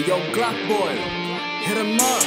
Hey, yo, Glock boy, hit him up.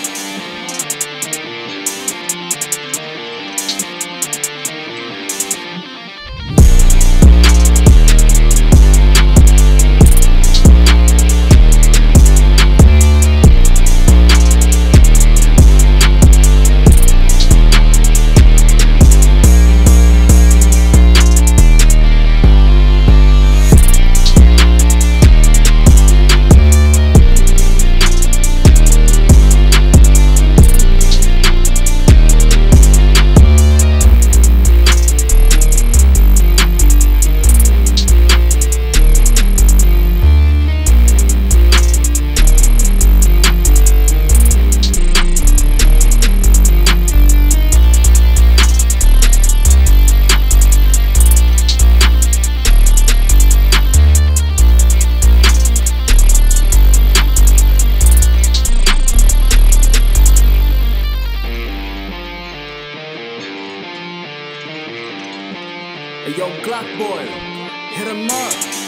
Hey, yo, Glock boy, hit him up.